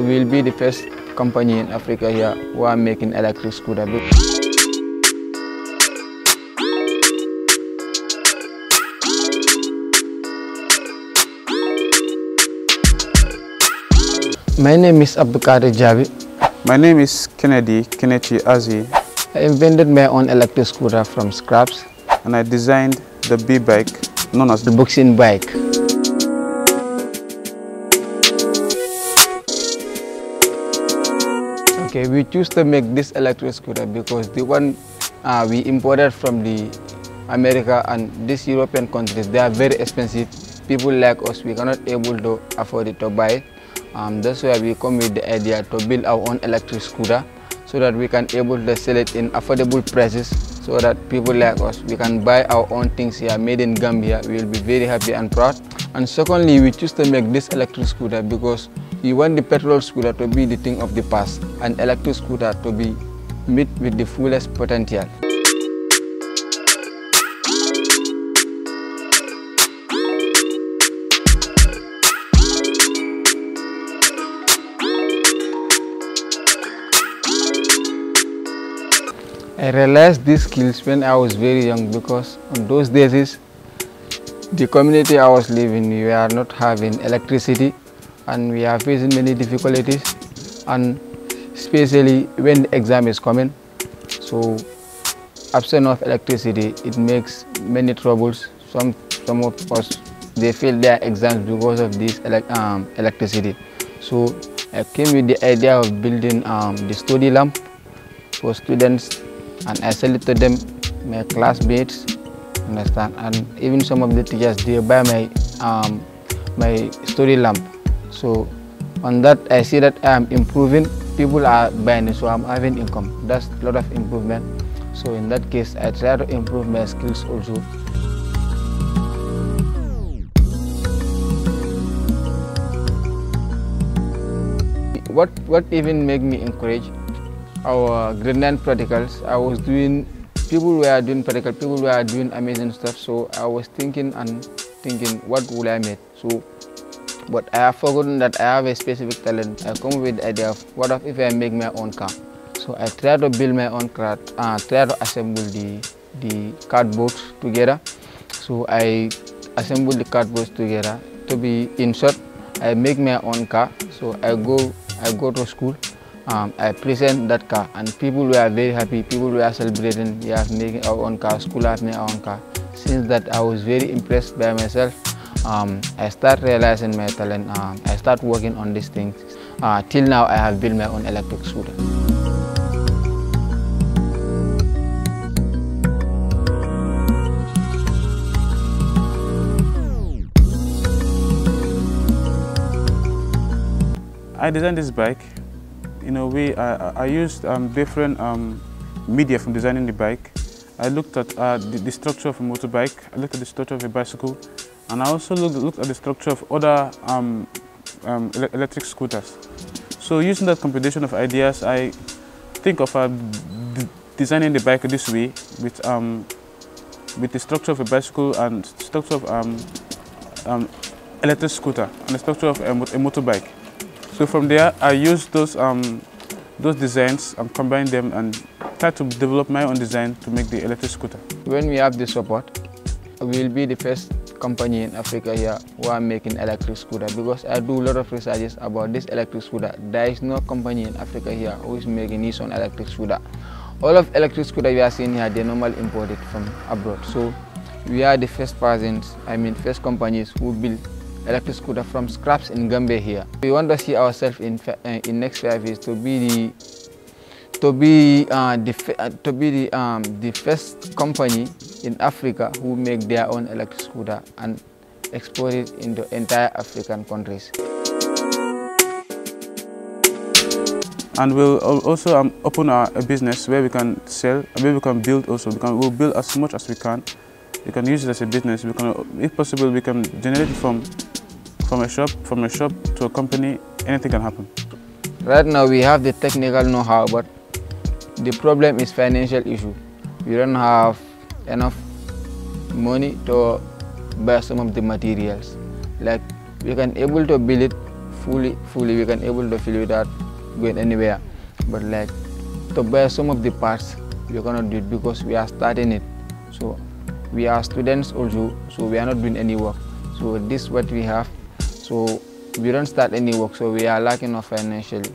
we'll be the first company in Africa here who are making electric scooter. My name is Abdul Kadur Jabbi. My name is Kennedy Kinechi Azi. I invented my own electric scooter from scraps. And I designed the B-bike, known as the Boxing Bike. Okay, we choose to make this electric scooter because the one we imported from the America and these European countries, they are very expensive. People like us, we cannot able to afford it to buy. That's why we come with the idea to build our own electric scooter so that we can able to sell it in affordable prices so that people like us, we can buy our own things here made in Gambia. We will be very happy and proud. And secondly, we choose to make this electric scooter because we want the petrol scooter to be the thing of the past and electric scooter to be met with the fullest potential. I realized these skills when I was very young because on those days, the community I was living, we are not having electricity and we are facing many difficulties, and especially when the exam is coming. So absence of electricity, it makes many troubles. Some of us, they fail their exams because of this electricity. So I came with the idea of building the study lamp for students, and I sell it to them, my classmates, understand? And even some of the teachers, they buy my story lamp. So on that, I see that I am improving. People are buying it, so I'm having income. That's a lot of improvement. So in that case, I try to improve my skills also. What even made me encourage? Our grade 9 practicals, people were doing amazing stuff, so I was thinking what will I make. So but I have forgotten that I have a specific talent. I come with the idea of what if I make my own car. So I try to build my own car, try to assemble the cardboard together. So I assemble the cardboard together. To be in short, I make my own car. So I go to school. I present that car and people were very happy, people were celebrating. We are making our own car, school have made our own car. Since that, I was very impressed by myself. I start realizing my talent, I start working on these things. Till now, I have built my own electric scooter. I designed this bike. In a way, I used different media from designing the bike. I looked at the structure of a motorbike, I looked at the structure of a bicycle, and I also looked at the structure of other electric scooters. So using that combination of ideas, I think of designing the bike this way with the structure of a bicycle and structure of electric scooter and the structure of a motorbike. So from there, I used those designs and combined them and tried to develop my own design to make the electric scooter. When we have the support, we will be the first company in Africa here who are making electric scooter, because I do a lot of researches about this electric scooter. There is no company in Africa here who is making his own electric scooter. All of electric scooter we are seeing here, they normally imported from abroad. So we are the first persons, first companies who build electric scooter from scraps in Gambia here. We want to see ourselves in next 5 years to be the first company in Africa who make their own electric scooter and export it into entire African countries. And we'll also open a business where we can sell and where we can build also. We'll build as much as we can. We can use it as a business. We can, if possible, we can generate it from a shop to a company. Anything can happen. Right now we have the technical know-how, but the problem is financial issue. We don't have enough money to buy some of the materials. Like we can able to build it fully we can able to feel without going anywhere. But like to buy some of the parts, we cannot do it because we are starting it. So we are students also, so we are not doing any work. So this is what we have. So we don't start any work, so we are lacking of financially.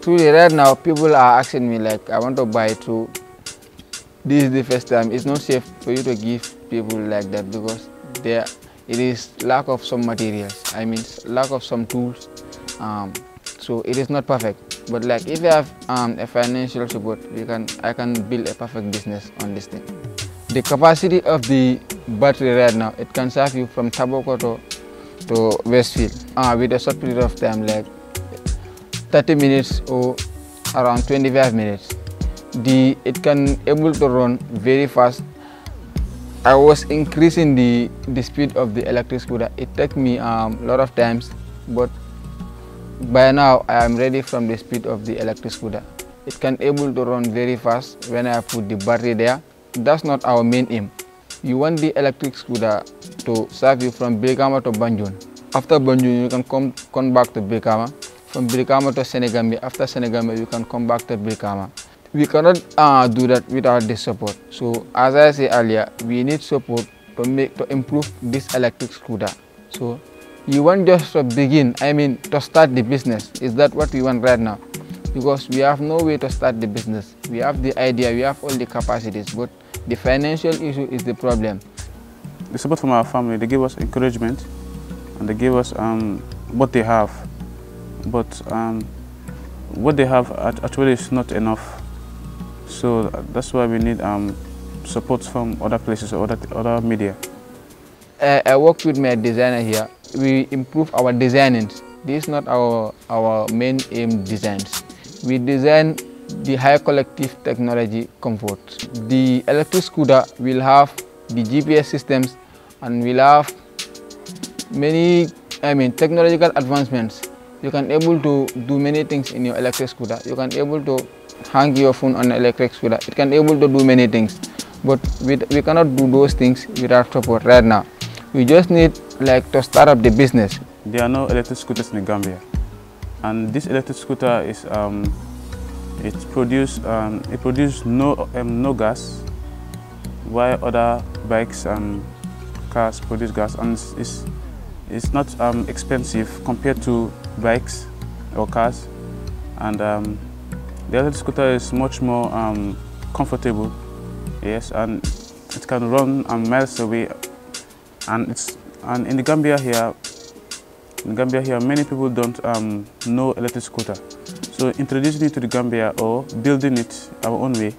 Truly right now, people are asking me like, I want to buy it, so this is the first time. It's not safe for you to give people like that because it is lack of some materials. I mean, lack of some tools. So it is not perfect. But like if you have a financial support, I can build a perfect business on this thing. The capacity of the battery right now, it can serve you from Tabokoto to Westfield with a short period of time, like 30 minutes or around 25 minutes. It can able to run very fast. I was increasing the speed of the electric scooter. It took me a lot of times, but by now I am ready from the speed of the electric scooter. It can able to run very fast when I put the battery there. That's not our main aim. You want the electric scooter to serve you from Brikama to Banjul. After Banjul, you can come back to Bekama. From Brikama to Senegami. After Senegami, you can come back to Brikama. We cannot do that without this support. So, as I said earlier, we need support to improve this electric scooter. So, you want just to begin, I mean, to start the business. Is that what we want right now? Because we have no way to start the business. We have the idea, we have all the capacities, but the financial issue is the problem. The support from our family, they give us encouragement and they give us what they have. But what they have actually is not enough. So that's why we need support from other places, other media. I work with my designer here. We improve our designing. This is not our main aim designs. We design the high collective technology comfort. The electric scooter will have the GPS systems and will have many, technological advancements. You can able to do many things in your electric scooter. You can able to hang your phone on an electric scooter. It can able to do many things. But we cannot do those things without support right now. We just need like to start up the business. There are no electric scooters in Gambia. And this electric scooter is it produces no gas, while other bikes and cars produce gas, and it's not expensive compared to bikes or cars, and the electric scooter is much more comfortable, yes, and it can run miles away, and in the Gambia here. In Gambia here, many people don't know electric scooter. So introducing it to the Gambia or building it our own way,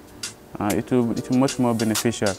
it will be much more beneficial.